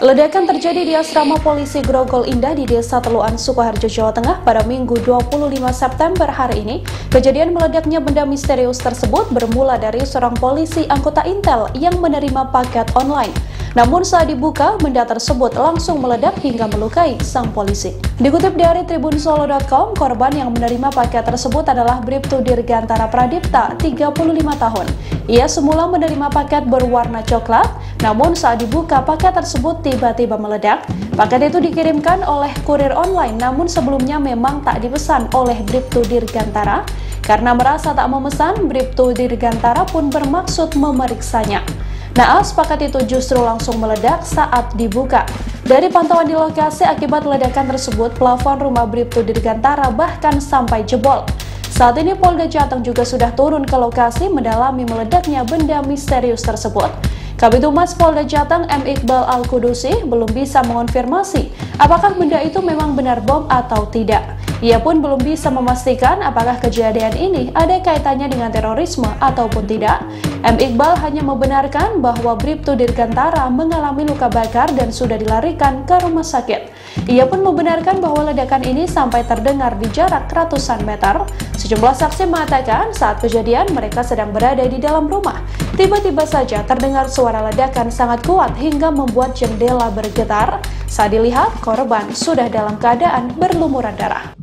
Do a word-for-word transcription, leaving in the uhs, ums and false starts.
Ledakan terjadi di asrama polisi Grogol Indah di desa Telukan Sukoharjo, Jawa Tengah pada Minggu dua puluh lima September hari ini. Kejadian meledaknya benda misterius tersebut bermula dari seorang polisi anggota Intel yang menerima paket online. Namun saat dibuka, benda tersebut langsung meledak hingga melukai sang polisi. Dikutip dari Tribun Solo dot com, korban yang menerima paket tersebut adalah Briptu Dirgantara Pradipta, tiga puluh lima tahun. Ia semula menerima paket berwarna coklat, namun saat dibuka paket tersebut tiba-tiba meledak. Paket itu dikirimkan oleh kurir online, namun sebelumnya memang tak dipesan oleh Briptu Dirgantara. Karena merasa tak memesan, Briptu Dirgantara pun bermaksud memeriksanya. Naas, paket itu justru langsung meledak saat dibuka. Dari pantauan di lokasi, akibat ledakan tersebut, plafon rumah Briptu Dirgantara bahkan sampai jebol. Saat ini Polda Jateng juga sudah turun ke lokasi mendalami meledaknya benda misterius tersebut. Kabid Humas Polda Jateng M. Iqbal Al-Qudusi belum bisa mengonfirmasi apakah benda itu memang benar bom atau tidak. Ia pun belum bisa memastikan apakah kejadian ini ada kaitannya dengan terorisme ataupun tidak. M. Iqbal hanya membenarkan bahwa Briptu Dirgantara mengalami luka bakar dan sudah dilarikan ke rumah sakit. Ia pun membenarkan bahwa ledakan ini sampai terdengar di jarak ratusan meter. Sejumlah saksi mengatakan saat kejadian mereka sedang berada di dalam rumah. Tiba-tiba saja terdengar suara ledakan sangat kuat hingga membuat jendela bergetar. Saat dilihat, korban sudah dalam keadaan berlumuran darah.